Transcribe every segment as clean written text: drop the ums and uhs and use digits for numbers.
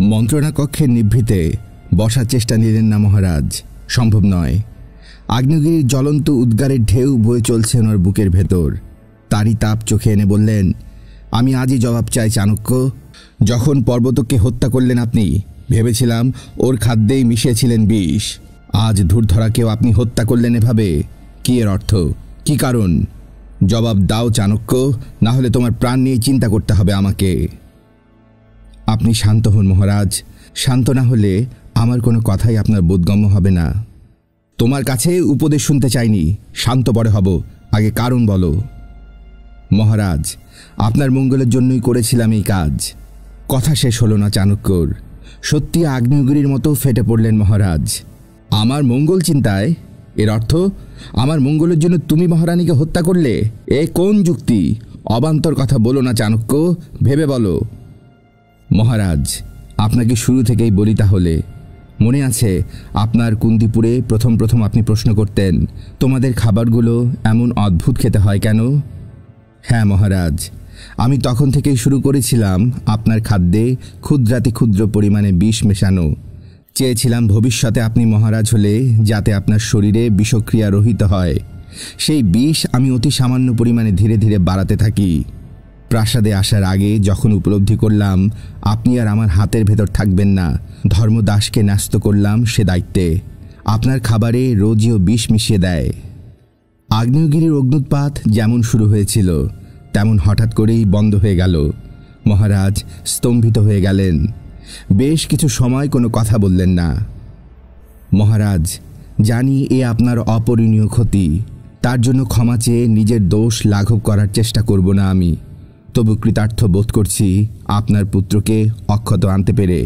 मंत्रणा कक्षे निभृते बसार चेष्टा निलेन ना महाराज। सम्भव नय। आग्नेयगिरिर ज्वलंत उद्गारे ढेउ बये चलछे ओनार बुकेर भेतर। तारी ताप चोखे एने बोललेन, आमी आजई जवाब चाइ चाणक्य। जखन पर्वतके हत्या करलेन आपनि भेबेछिलाम ओर खाद्येई मिशिয়েছিলেন विष। आज धूर्धराकेও आपनि हत्या करलेन एभाবে। कि एर अर्थ कि कारण? जवाब दाओ चाणक्य, ना हले तोमार प्राण निये चिंता करते होबे आमाके। आपनि शांत हन महाराज। शांत ना हले आमार कोनो कथाई आपनार बोधगम्य होबे ना। तोमार काछे उपदेश शुनते चाइनी, शांत पड़े हब, आगे कारण बोलो। महाराज आपनार मंगलेर जन्यई करेछिलाम एई काज। कथा शेष हलो ना चाणक्यर। सत्यि आग्नेयगिरिर मतो फेटे पड़लेन महाराज। आमार मंगल चिंताय एर अर्थ आमार मंगलेर जन्य तुमि महारानीके हत्या करले? ए कोन जुक्ति? अबान्तर कथा बोलो ना चाणक्य, भेबे बोलो। महाराज आपनाके शुरू थेकेई बोली, ताहले मने आछे आपनार कुंदीपुरे प्रथम प्रथम आपनि प्रश्न करतेन तोमादेर खाबारगुलो एमन अद्भुत खेते हय केन? हाँ महाराज, आमि तखन थेकेई शुरू करेछिलाम आपनार खाद्ये क्षुद्राति क्षुद्र परिमाणे विष मेशानो। চেয়েছিলাম ভবিষ্যতে আপনি মহারাজ হলে যাতে আপনার শরীরে বিষক্রিয়া রহিত হয়। সেই বিষ আমি অতি সামান্য পরিমাণে ধীরে ধীরে বাড়াতে থাকি। প্রাসাদে আসার আগে যখন উপলব্ধি করলাম আপনি আর আমার হাতের ভেতর থাকবেন না, ধর্মদাসকে ন্যস্ত করলাম সে দায়িত্বে। আপনার খাবারে রোজিও বিষ মিশিয়ে দেয়। আগ্নেয়গিরির অগ্নুৎপাত যেমন শুরু হয়েছিল তেমন হঠাৎ করেই বন্ধ হয়ে গেল। মহারাজ স্তম্ভিত হয়ে গেলেন। বেশ কিছু সময় কোনো কথা বললেন না। মহারাজ জানি এ আপনার অপরিণীয় ক্ষতি, তার জন্য ক্ষমা চেয়ে নিজের দোষ লাঘব করার চেষ্টা করব না আমি। তবু কৃতার্থ বোধ করছি আপনার পুত্রকে অক্ষত আনতে পেরে।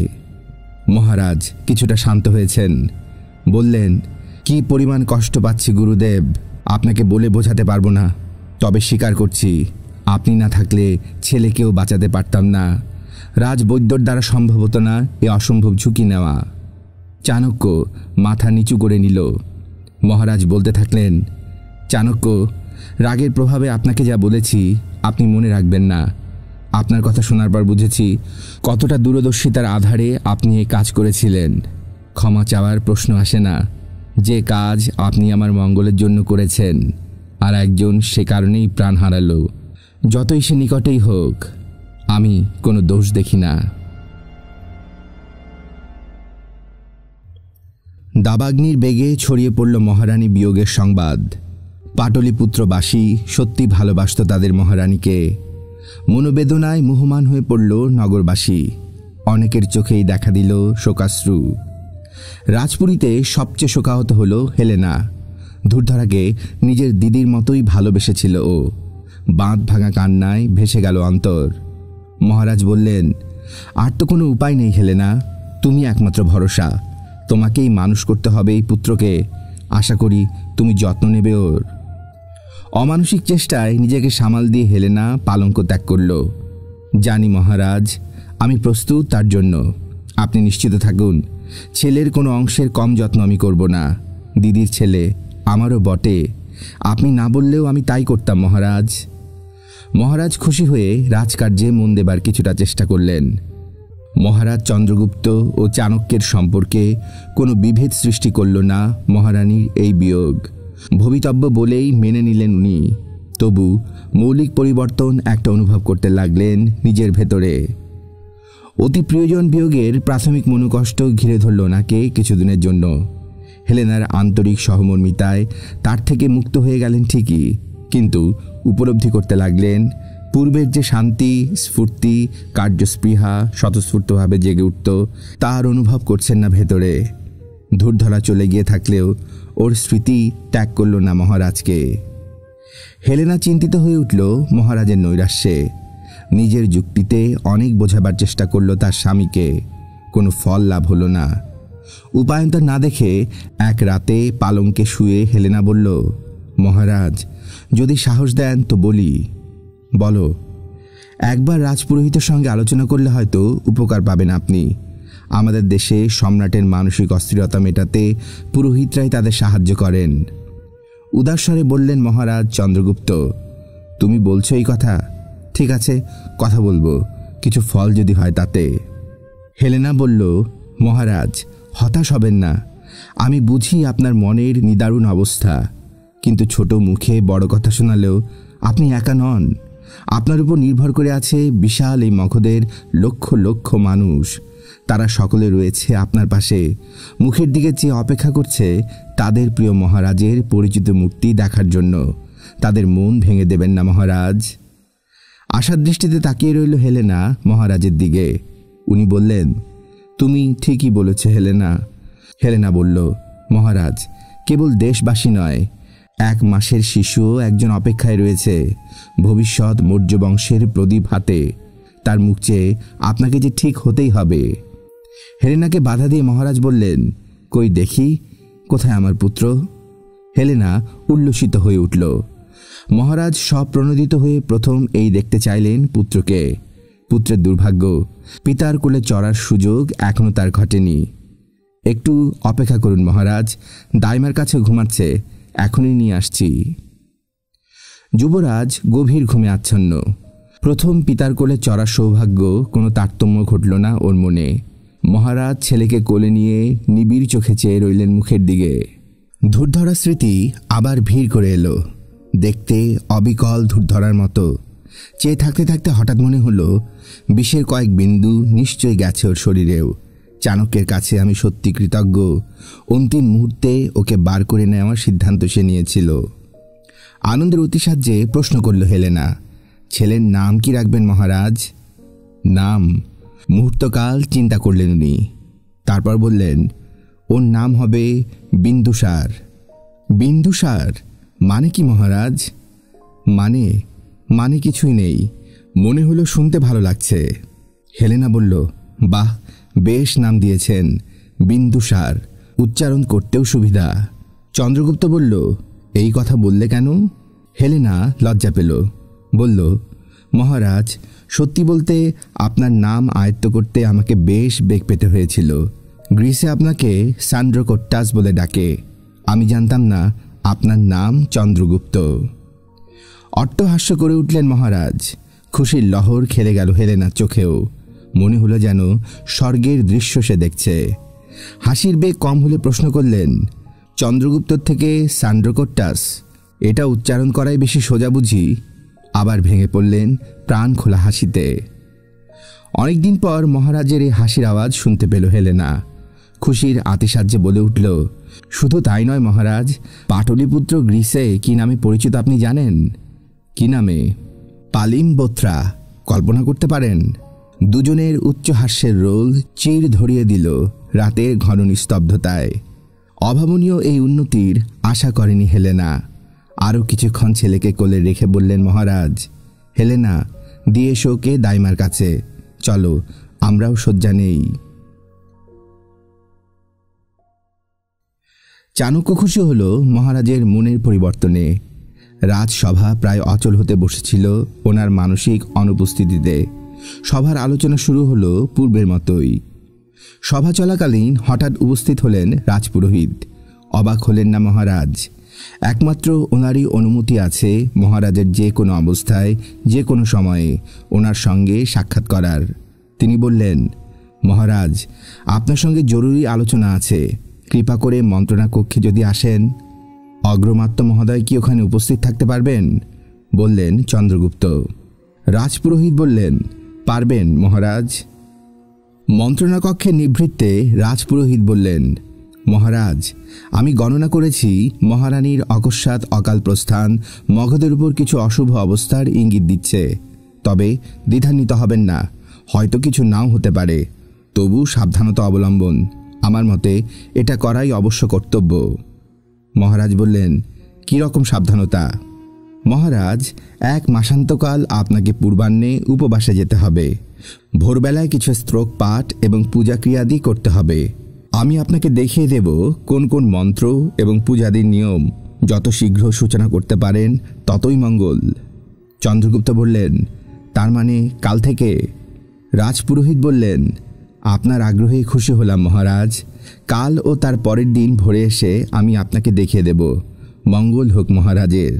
মহারাজ কিছুটা শান্ত হয়েছেন। বললেন, কি পরিমাণ কষ্ট পাচ্ছি গুরুদেব আপনাকে বলে বোঝাতে পারবো না। তবে স্বীকার করছি আপনি না থাকলে ছেলেকেও বাঁচাতে পারতাম না। রাজবৈদ্যর দ্বারা সম্ভব হতো না এ অসম্ভব ঝুঁকি নেওয়া। চাণক্য মাথা নিচু করে নিল। মহারাজ বলতে থাকলেন, চাণক্য রাগের প্রভাবে আপনাকে যা বলেছি আপনি মনে রাখবেন না। আপনার কথা শোনার পর বুঝেছি কতটা দূরদর্শিতার আধারে আপনি এই কাজ করেছিলেন। ক্ষমা চাওয়ার প্রশ্ন আসে না। যে কাজ আপনি আমার মঙ্গলের জন্য করেছেন আর একজন সে কারণেই প্রাণ হারালো, যতই সে নিকটেই হোক, আমি কোনো দোষ দেখি না। দাবাগ্নির বেগে ছড়িয়ে পড়ল মহারানী বিয়োগের সংবাদ। পাটলিপুত্রবাসী সত্যি ভালোবাসত তাদের মহারানীকে। মনোবেদনায় মুহমান হয়ে পড়ল নগরবাসী। অনেকের চোখেই দেখা দিল শোকাশ্রু। রাজপুরীতে সবচেয়ে শোকাহত হল হেলেনা। ধূর্ধরাকে নিজের দিদির মতোই ভালোবেসেছিল ও। বাঁধ ভাঙা কান্নায় ভেসে গেল অন্তর। মহারাজ বললেন, আর তো কোনো উপায় নেই হেলেনা, তুমি একমাত্র ভরসা। তোমাকেই মানুষ করতে হবে এই পুত্রকে। আশা করি তুমি যত্ন নেবে ওর। অমানসিক চেষ্টায় নিজেকে সামাল দিয়ে হেলেনা পালঙ্ক ত্যাগ করল। জানি মহারাজ, আমি প্রস্তুত তার জন্য। আপনি নিশ্চিত থাকুন, ছেলের কোনো অংশের কম যত্ন আমি করব না। দিদির ছেলে আমারও বটে, আপনি না বললেও আমি তাই করতাম মহারাজ। মহারাজ খুশি হয়ে রাজকার্যে মন দেবার কিছুটা চেষ্টা করলেন। মহারাজ চন্দ্রগুপ্ত ও চাণক্যের সম্পর্কে কোনো বিভেদ সৃষ্টি করল না মহারানীর এই বিয়োগ। ভবিতব্য বলেই মেনে নিলেন উনি। তবু মৌলিক পরিবর্তন একটা অনুভব করতে লাগলেন নিজের ভেতরে। অতি প্রিয়জন বিয়োগের প্রাথমিক মনোকষ্ট ঘিরে ধরল ওনাকে কিছুদিনের জন্য। হেলেনার আন্তরিক সহমর্মিতায় তার থেকে মুক্ত হয়ে গেলেন ঠিকই, কিন্তু উপলব্ধি করতে লাগলেন পূর্বের যে শান্তি, স্ফূর্তি, কার্যস্পৃহা স্বতঃস্ফূর্তভাবে জেগে উঠত তার অনুভব করছেন না ভেতরে। ধূর্ধরা চলে গিয়ে থাকলেও ওর স্মৃতি ত্যাগ করল না মহারাজকে। হেলেনা চিন্তিত হয়ে উঠল মহারাজের নৈরাশ্যে। নিজের যুক্তিতে অনেক বোঝাবার চেষ্টা করল তার স্বামীকে, কোনো ফল লাভ হলো না। উপায়ন্তর না দেখে এক রাতে পালঙ্কে শুয়ে হেলেনা বলল, মহারাজ যদি সাহস দেন তো বলি। বলো। একবার রাজপুরোহিতের সঙ্গে আলোচনা করলে হয়তো উপকার পাবেন আপনি। আমাদের দেশে সম্রাটের মানসিক অস্থিরতা মেটাতে পুরোহিতরাই তাদের সাহায্য করেন। উদাসস্বরে বললেন মহারাজ চন্দ্রগুপ্ত, তুমি বলছো এই কথা? ঠিক আছে, কথা বলবো, কিছু ফল যদি হয় তাতে। हेलेना बोल्ल, महाराज हताश हबेन ना, आमी बुझी आपनार मनेर निदारुण अवस्था, किन्तु छोटो मुखे बड़ कथा शोनालेओ आपनी एका नन। आपनार उपर निर्भर करे आछे विशाल एई मगधेर लक्ष लक्ष मानुष, तारा सकले रयेछे आपनार पाशे, मुखेर दिके चेये अपेक्षा करछे तादेर प्रिय महाराजेर परिचित मूर्ति देखार जोन्नो। तादेर मन भेंगे देबेन ना महाराज। आशार दृष्टिते ताकिये रइल हेलेना महाराजेर दिके। उनि बोल्लेन, तुमी ठीकई बोलेछो हेलेना। हेलेना बोल्ल, महाराज केवल देशबासी नय, एक मासेर शिशुओ एकजन अपेक्षाय रयेछे, भविष्यत मौर्य वंशेर प्रदीप हाते, तार मुख चेये आपनाके जे ठीक होतेई हबे। हेलेनाके बाधा दिये महाराज बोल्लेन, कोई देखी कोथाय आमार पुत्र। हेलेना उल्लसित हये उठल। महाराज सप्रनोदित हये प्रथम एई देखते चाइलेन पुत्रके। पुत्रेर दुर्भाग्य, पितार कोले चढ़ार सुयोग एखोनो तार घटेनि। एकटू अपेक्षा करुन महाराज, दाइमार काछे घुमाच्छे, एखोनी निये आसछि। युवराज गभीर घुमे आच्छन्न। प्रथम पितार कोले चढ़ार सौभाग्य कोनो तारतम्य घटल ना ओर मने। महाराज छेलेके कोले निये निबिड़ चोखे चेये रइलेन मुखेर दिके। धूर्धरा स्मृति आबार भीड़ करे एलो। देखते अबिकल धूर्धरार मतो চেয়ে থাকতে থাকতে হঠাৎ মনে হলো বিষের কয়েক বিন্দু নিশ্চয়ই গেছে ওর শরীরেও। চাণক্যের কাছে আমি সত্যি কৃতজ্ঞ, অন্তিম মুহূর্তে ওকে বার করে নেওয়ার সিদ্ধান্ত সে নিয়েছিল। আনন্দের অতিশয্যে প্রশ্ন করল হেলেনা, ছেলের নাম কি রাখবেন মহারাজ? নাম? মুহূর্তকাল চিন্তা করলেন উনি, তারপর বললেন, ওর নাম হবে বিন্দুসার। বিন্দুসার মানে কি মহারাজ? মানে মানে কিছুই নেই, মনে হলো শুনতে ভালো লাগছে। হেলেনা বলল, বাহ বেশ নাম দিয়েছেন, বিন্দুসার, উচ্চারণ করতেও সুবিধা। চন্দ্রগুপ্ত বলল, এই কথা বললে কেন? হেলেনা লজ্জা পেল, বলল, মহারাজ সত্যি বলতে আপনার নাম আয়ত্ত করতে আমাকে বেশ বেগ পেতে হয়েছিল। গ্রিসে আপনাকে সান্দ্রকোট্টাস বলে ডাকে, আমি জানতাম না আপনার নাম চন্দ্রগুপ্ত। অট্টহাস্য করে উঠলেন মহারাজ। খুশির লহর খেলে গেল হেলেনার চোখেও, মনে হলো যেন স্বর্গের দৃশ্য সে দেখছে। হাসির বেগ কম হলে প্রশ্ন করলেন, চন্দ্রগুপ্তর থেকে সান্দ্রকোট্টাস এটা উচ্চারণ করাই বেশি সোজা বুঝি? আবার ভেঙে পড়লেন প্রাণ খোলা হাসিতে। অনেকদিন পর মহারাজের এই হাসির আওয়াজ শুনতে পেল হেলেনা। খুশির আতিশয্যে বলে উঠল, শুধু তাই নয় মহারাজ, পাটলিপুত্র গ্রিসে কি নামে পরিচিত আপনি জানেন? কি নামে? পালিমবোত্রা। কল্পনা করতে পারেন? দুজনের উচ্চ হাস্যের রোল চির ধরিয়ে দিল রাতের ঘন নিস্তব্ধতায়। অভাবনীয় এই উন্নতির আশা করেনি হেলেনা। আরও কিছুক্ষণ ছেলেকে কোলে রেখে বললেন মহারাজ, হেলেনা দিয়ে শোকে দাইমার কাছে, চলো আমরাও শয্যা নেই। চাণক্য খুশি হল মহারাজের মনের পরিবর্তনে। রাজসভা প্রায় অচল হতে বসেছিল ওনার মানসিক অনুপস্থিতিতে। সভার আলোচনা শুরু হলো পূর্বের মতোই। সভা চলাকালীন হঠাৎ উপস্থিত হলেন রাজপুরোহিত। অবাক হলেন না মহারাজ। একমাত্র ওনারই অনুমতি আছে মহারাজের যে কোনো অবস্থায় যে কোনো সময়ে ওনার সঙ্গে সাক্ষাৎ করার। তিনি বললেন, মহারাজ আপনার সঙ্গে জরুরি আলোচনা আছে, কৃপা করে মন্ত্রণা কক্ষে যদি আসেন। অগ্রমাত্য মহোদয় কি ওখানে উপস্থিত থাকতে পারবেন? বললেন চন্দ্রগুপ্ত। রাজপুরোহিত বললেন, পারবেন মহারাজ। মন্ত্রণা কক্ষে নিভৃতে রাজপুরোহিত বললেন, মহারাজ আমি গণনা করেছি মহারানীর অকস্মাৎ অকাল প্রস্থান মগধের উপর কিছু অশুভ অবস্থার ইঙ্গিত দিচ্ছে, তবে দ্বিধান্বিত হবেন না, হয়তো কিছু নাও হতে পারে, তবু সাবধানতা অবলম্বন, আমার মতে এটা করাই অবশ্য কর্তব্য। মহারাজ বললেন, কীরকম সাবধানতা? মহারাজ এক মাসান্তকাল আপনাকে পূর্বাহ্নে উপবাসে যেতে হবে, ভোরবেলায় কিছু স্তোক পাঠ এবং পূজাক্রিয়াদি করতে হবে। আমি আপনাকে দেখিয়ে দেব কোন কোন মন্ত্র এবং পূজাদির নিয়ম, যত শীঘ্র সূচনা করতে পারেন ততই মঙ্গল। চন্দ্রগুপ্ত বললেন, তার মানে কাল থেকে? রাজপুরোহিত বললেন, আপনার আগ্রহে খুশি হলাম মহারাজ, কাল ও তার পরের দিন ভোরে এসে আমি আপনাকে দেখিয়ে দেব। মঙ্গল হোক মহারাজের।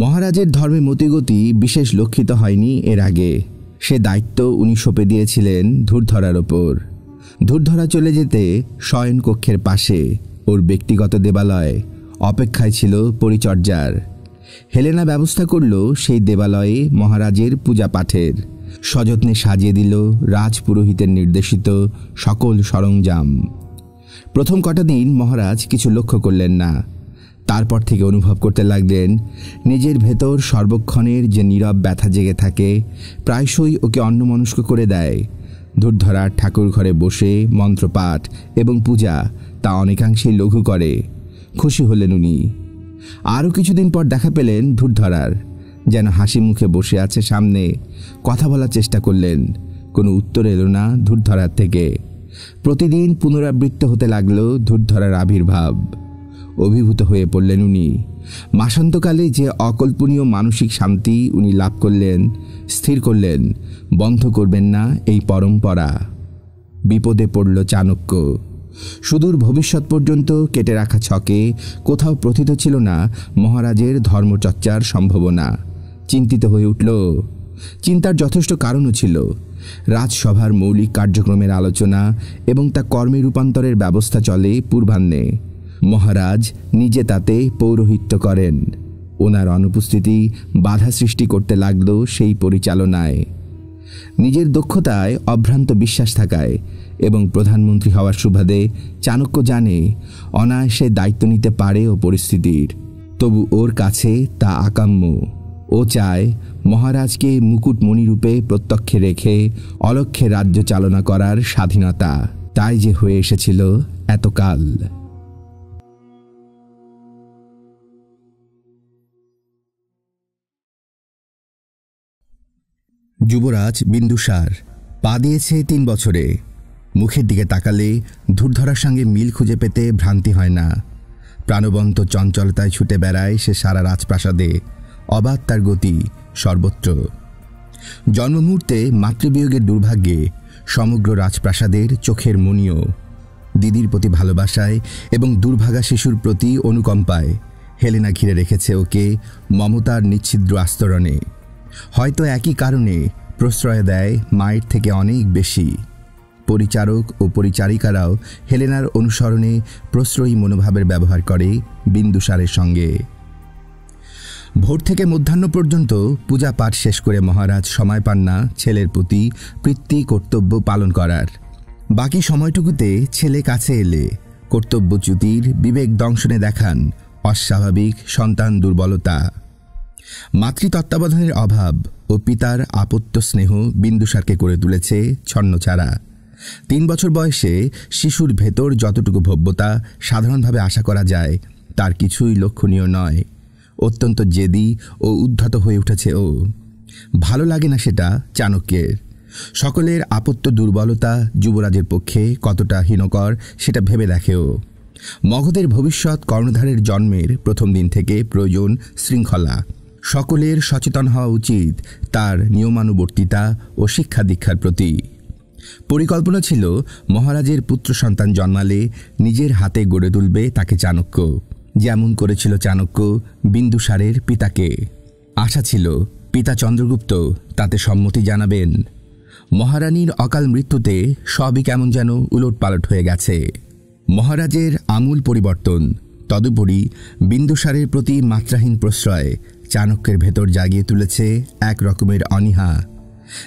মহারাজের ধর্মে মতিগতি বিশেষ লক্ষিত হয়নি এর আগে। से दायित्व उनी सौंपे दिएছিলেন धूर्धरार ओपर। धूर्धरा चले जेते शयन कक्षर पाशे और व्यक्तिगत देवालय अपेक्षाय छिलो परिचर्यार। हेलेना व्यवस्था करलो सेई देवालये महाराजेर पूजा पाठेर। सजत्ने साजिए दिल राजपुरोहितेर निर्देशित सकल सरंजाम। प्रथम कटा दिन महाराज किछु लक्ष्य करलेन ना। तारपर थेके अनुभव करते लागलेन निजेर भेतर सर्वक्षणेर जे नीरब व्यथा जेगे थाके प्रायशोई ओके अन्यमनस्क करे देय। धूर्धरा ठाकुर घरे बसे मंत्रपाठ एवं पूजा ता अनेकांशे लघु करे खुशी हलेन उनि। आरो किछुदिन पर देखा पेलेन धूर्धरार जेन हासि मुखे बसे आछे सामने। कथा बोलार चेष्टा करलेन, कोनो उत्तर एलो ना धूर्धरार थेके। प्रतिदिन पुनरावृत्त होते लागलो धूर्धरार आविर्भाव। अभिभूत हुए पड़लेन उनि। मासान्तकाले जे अकल्पनीय मानसिक शांति उनि लाभ करलेन स्थिर करलेन बन्ध करबेन ना एई परम्परा। विपदे पड़ल चाणक्य। सुदूर भविष्यत पर्यन्त केटे रखा छके कोथाओ प्रतित छिलो ना महाराजेर धर्मचर्चार सम्भावना। चिंतित हये उठल। चिंतार यथेष्ट कारणও छिलो। राजसभार मौलिक कार्यक्रमेर आलोचना एवं ता कर्मे रूपान्तरेर व्यवस्था चले पूर्वान्ने। महाराज निजे ताते पौरोहित्य करेन। ओनार अनुपस्थिति बाधा सृष्टि करते लागलो सेई परिचालनाय। निजेर दक्षताय अभ्रांत विश्वास थाकाय एवं प्रधानमंत्री हवार सुबादे चाणक्य जाने अनायासे दायित्व निते पारे ओ परिस्थितिर। तबु ओर काछे ता आकाम्य। ओ चाय महाराज के मुकुटमणि रूपे प्रत्यक्षे रेखे अलक्ष्ये राज्य चालना करार स्वाधीनता। ताई जे हुए एसेछिल एतकाल। युवराज बिंदुसार पा दिए 3 बचरे। मुखेर दिके ताकाले धूर्धरार संगे मिल खुजे पेते भ्रांति हय ना। प्राणवंत चंचलताय छुटे बेड़ाय से सारा राजप्रासादे। अबाध तार गति सर्वत्र। जन्ममुहूर्ते मातृवियोगের दुर्भाग्ये समग्र राजप्रासादेर चोखेर मणिও। दीदिर प्रति भालोबासाय एबं दुर्भागा शिशुर प्रति अनुकम्पाय हेलेना घिरे रेखेछे ओके ममतार निच्छिद्र आस्तरणे। हयतो एकई कारणे प्रश्रय देय मायेर थेके अनेक बेशी। परिचारक ओ परिचारिकाराओ हेलेनार अनुसरणे प्रश्रयी मनोभावेर व्यवहार करे बिंदुसारेर संगे। भोर थेके मध्याह्न पर्यन्त पूजा पाठ शेष करे महाराज समय पान ना छेलेर प्रति पितृ कर्तव्य पालन करार। बाकी समयटुकुते छेले काछे एले कर्तव्यच्युतिर विवेक दंशने देखान अस्वाभाविक सन्तान दुर्बलता। मातृतत्त्वाबधानेर अभाव ओ पितार आपत्त स्नेह बिंदुसारके करे तुलेछे छन्नछाड़ा। 3 बचर बयसे शिशुर भेतर जतटुकु भव्यता साधारणभावे आशा करा जाय तार किछुई लक्षणीय नय। अत्यंत जेदी और उद्धत हो उठे ओ। भालो लागे ना सेटा चाणक्येर। सकलेर आपत्त दुर्बलता युवराजेर पक्षे कतटा हीनकर सेटा भेबे देखे ओ। मगधेर भविष्यत कर्णधारेर जन्मेर प्रथम दिन थेके प्रयोजन श्रृंखला। सकलेर सचेतन हवा उचित तार नियमानुवर्तिता और शिक्षा दीक्षार प्रति। परिकल्पना छिलो महाराजेर पुत्र सन्तान जन्माले निजेर हाते गड़े तुलबे ताके चाणक्य। जेमन करेछिलो चाणक्य बिंदुसारेर पिताके। आशा छिलो पिता चंद्रगुप्त ताते सम्मति जानाबेन। महारानीर अकाल मृत्युते सबई केमन जेन उलटपालट हये गेछे। महाराजेर आमूल परिवर्तन। तदुपरि बिंदुसारेर प्रति मात्राहीन प्रश्रय चाणक्येर भेतर जागिए तुलेछे एक रकमेर अनीहा।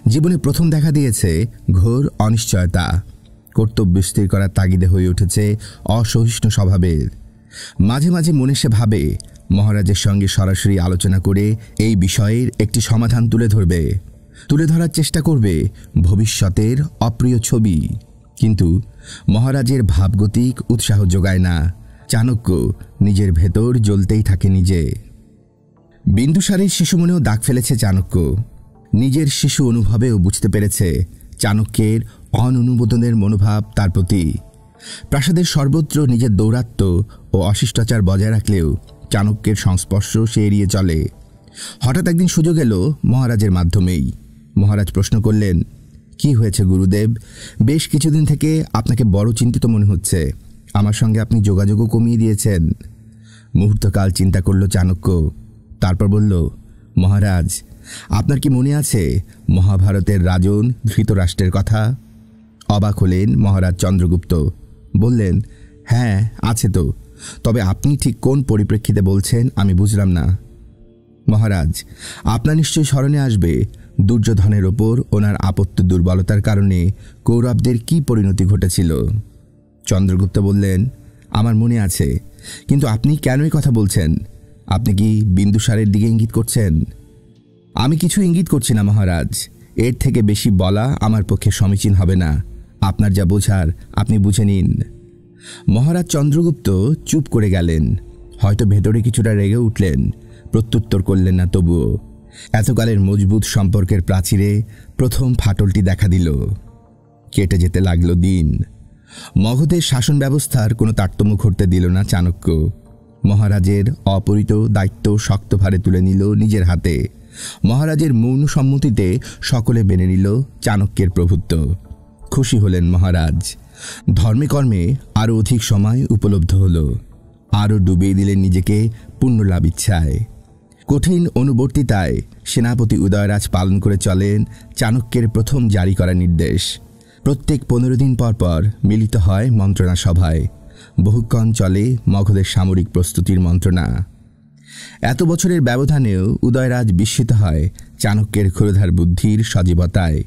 जीवने प्रथम देखा दिएछे घोर अनिश्चयता। कर्तव्य स्थिर करार तागिदे हये उठेछे असहिष्णु स्वभावेर। माझे माझे मने से भावे महाराजेर संगे सरासरि आलोचना करे एई विषयेर एकटी समाधान तुले धरबे। तुले धरार चेष्टा करबे भविष्यतेर अप्रिय छवि। किन्तु महाराजेर भावगतिक उत्साह जोगाय ना। चाणक्य निजेर भेतर ज्वलतेई थाके निजे। बिंदुसारेर शिशु मनेও दाग फेलेছে चाणक्य। निजेर शिशु अनुभवेও बुझते पेरेছে चाणक्येर अनुमोदनेर मनोभाव तार प्रति। प्रासादेर सर्वत्र निजेर दौरात्म्य और अशिष्टाचार बजाय राखलेও चाणक्येर संस्पर्श से एड़िए चले। हठात् एकदिन सुयोग एलो महाराजेर माध्यमेई। महाराज प्रश्न करलेन, कि हयेछे गुरुदेव? बेश किछुदिन थेके आपनाके बड़ चिंतित मने हच्छे। आमार संगे आपनि जोगाजोगो कमिए दिएछेन। मुहूर्तकाल चिंता करलो चाणक्य। तारपर बोल्लो, महाराज আপনার কি মনে আছে মহাভারতের রাজন ধৃতরাষ্ট্রের কথা? অবাক হলেন মহারাজ চন্দ্রগুপ্ত। বললেন, হ্যাঁ আছে তো, তবে আপনি ঠিক কোন পরিপ্রেক্ষিতে বলছেন আমি বুঝলাম না। মহারাজ, আপনার নিশ্চয়ই স্মরণে আসবে দুর্যোধনের ওপর ওনার আপত্তি দুর্বলতার কারণে কৌরবদের কি পরিণতি ঘটেছিল। চন্দ্রগুপ্ত বললেন, আমার মনে আছে, কিন্তু আপনি কেনই কথা বলছেন? আপনি কি বিন্দুসারের দিকে ইঙ্গিত করছেন? আমি কিছু ইঙ্গিত করছি না মহারাজ, এর থেকে বেশি বলা আমার পক্ষে সমীচীন হবে না। আপনার যা বোঝার আপনি বুঝে নিন। মহারাজ চন্দ্রগুপ্ত চুপ করে গেলেন, হয়তো ভেতরে কিছুটা রেগে উঠলেন, প্রত্যুত্তর করলেন না। তবুও এতকালের মজবুত সম্পর্কের প্রাচীরে প্রথম ফাটলটি দেখা দিল। কেটে যেতে লাগল দিন। মগধের শাসন ব্যবস্থার কোনো তারতম্য ঘটতে দিল না চাণক্য। মহারাজের অপরিত দায়িত্ব শক্তভারে তুলে নিল নিজের হাতে। মহারাজের মৌন সম্মতিতে সকলে মেনে নিল চাণক্যের প্রভুত্ব। খুশি হলেন মহারাজ। ধর্মে কর্মে আরও অধিক সময় উপলব্ধ হল। আরও ডুবিয়ে দিলেন নিজেকে পুণ্যলাভ ইচ্ছায়। কঠিন অনুবর্তিতায় সেনাপতি উদয়রাজ পালন করে চলেন চাণক্যের প্রথম জারি করা নির্দেশ। প্রত্যেক 15 দিন পরপর মিলিত হয় মন্ত্রণা সভায়। বহুক্ষণ চলে মগধের সামরিক প্রস্তুতির মন্ত্রণা। এত বছরের ব্যবধানেও উদয়রাজ বিস্মিত হয় চাণক্যের ক্ষুরধার বুদ্ধির সজীবতায়।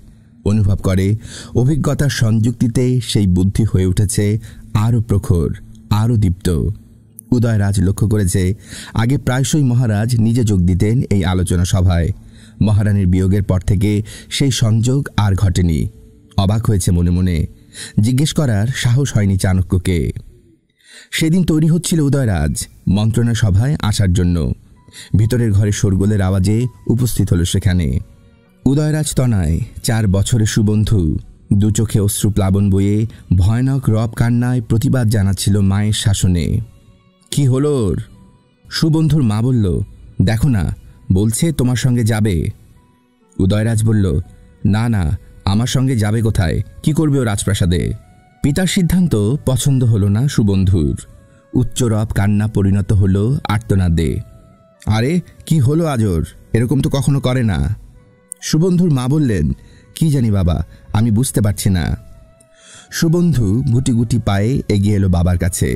অনুভব করে অভিজ্ঞতার সংযুক্তিতে সেই বুদ্ধি হয়ে উঠেছে আরও প্রখর, আরও দীপ্ত। উদয়রাজ লক্ষ্য করেছে আগে প্রায়শই মহারাজ নিজে যোগ দিতেন এই আলোচনা সভায়। মহারানীর বিয়োগের পর থেকে সেই সংযোগ আর ঘটেনি। অবাক হয়েছে মনে মনে, জিজ্ঞেস করার সাহস হয়নি চাণক্যকে। সেদিন তৈরি হচ্ছিল উদয়রাজ মন্ত্রণা সভায় আসার জন্য। ভিতরের ঘরে শোরগোলের আওয়াজে উপস্থিত হল সেখানে। উদয়রাজ তনয় 4 বছরের সুবন্ধু, দু চোখে অশ্রু প্লাবন বয়ে ভয়ানক রব কান্নায় প্রতিবাদ জানাচ্ছিল মায়ের শাসনে। কি হল ওর? সুবন্ধুর মা বলল, দেখো না, বলছে তোমার সঙ্গে যাবে। উদয়রাজ বলল, না না, আমার সঙ্গে যাবে কোথায়? কি করবে ও রাজপ্রাসাদে? পিতার সিদ্ধান্ত পছন্দ হলো না সুবন্ধুর। উচ্চ রব কান্না পরিণত হল আর্তনাদে। আরে কি হলো আজর, এরকম তো কখনো করে না। সুবন্ধুর মা বললেন, কি জানি বাবা, আমি বুঝতে পারছি না। সুবন্ধু গুটি গুটি পায়ে এগিয়ে এলো বাবার কাছে।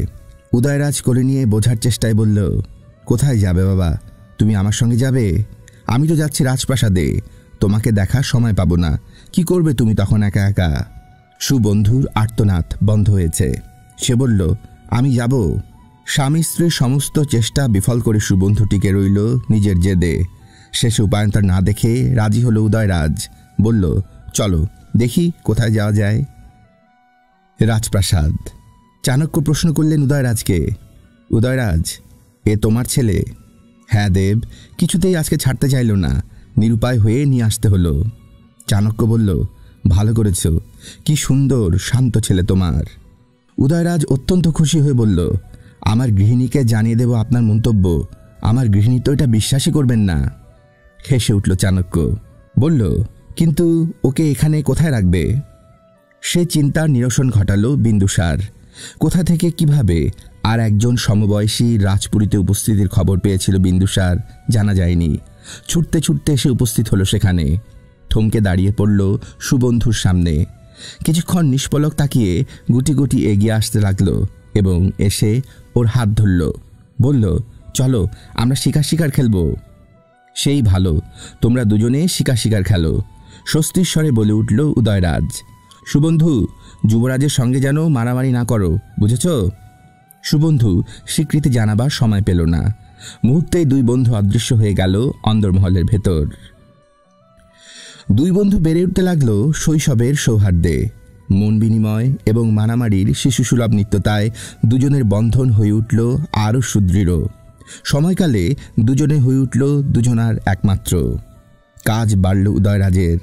উদয়রাজ কোলে নিয়ে বোঝার চেষ্টায় বলল, কোথায় যাবে বাবা? তুমি আমার সঙ্গে যাবে? আমি তো যাচ্ছি রাজপ্রাসাদে, তোমাকে দেখার সময় পাবো না। কি করবে তুমি তখন একা একা? সুবন্ধুর আর্তনাদ বন্ধ হয়েছে। সে বলল, আমি যাব। স্বামী স্ত্রীর সমস্ত চেষ্টা বিফল করে সুবন্ধুটিকে রইল নিজের জেদে। শেষে উপায়ন্তর না দেখে রাজি হলো উদয়রাজ। বলল, চলো দেখি কোথায় যাওয়া যায়। রাজপ্রাসাদ। চাণক্য প্রশ্ন করলেন উদয়রাজকে, উদয়রাজ, এ তোমার ছেলে? হ্যাঁ দেব, কিছুতেই আজকে ছাড়তে চাইল না, নিরুপায় হয়ে নিয়ে আসতে হলো। চাণক্য বলল, ভালো করেছ, কি সুন্দর শান্ত ছেলে তোমার। উদয়রাজ অত্যন্ত খুশি হয়ে বলল, আমার গৃহিণীকে জানিয়ে দেব আপনার মন্তব্য। আমার গৃহিণী তো এটা বিশ্বাসই করবেন না। হেসে উঠল চাণক্য। বলল, কিন্তু ওকে এখানে কোথায় রাখবে? সে চিন্তার নিরসন ঘটালো বিন্দুসার। কোথা থেকে কিভাবে আর একজন সমবয়সী রাজপুরীতে উপস্থিতির খবর পেয়েছিল বিন্দুসার জানা যায়নি। ছুটতে ছুটতে এসে উপস্থিত হলো সেখানে। থমকে দাঁড়িয়ে পড়ল সুবন্ধুর সামনে। কিছুক্ষণ নিষ্পলক তাকিয়ে গুটি গুটি এগিয়ে আসতে লাগলো এবং এসে ওর হাত ধরল। বলল, চলো আমরা শিকার শিকার খেলবো। সেই ভালো, তোমরা দুজনে শিকার শিকার খেলো, স্বস্তিস্বরে বলে উঠল উদয়রাজ। সুবন্ধু, যুবরাজের সঙ্গে যেন মারামারি না করো, বুঝেছ? সুবন্ধু স্বীকৃতি জানাবার সময় পেল না। মুহূর্তেই দুই বন্ধু অদৃশ্য হয়ে গেল অন্দরমহলের ভেতর। দুই বন্ধু বেড়ে উঠতে লাগলো শৈশবের সৌহার্দ্যে। মন বিনিময় এবং মারামারির শিশুসুলভ নিত্যতায় দুজনের বন্ধন হয়ে উঠল আরও সুদৃঢ়। সময়কালে দুজনে হয়ে উঠল দুজনার একমাত্র। কাজ বাড়ল উদয়রাজের।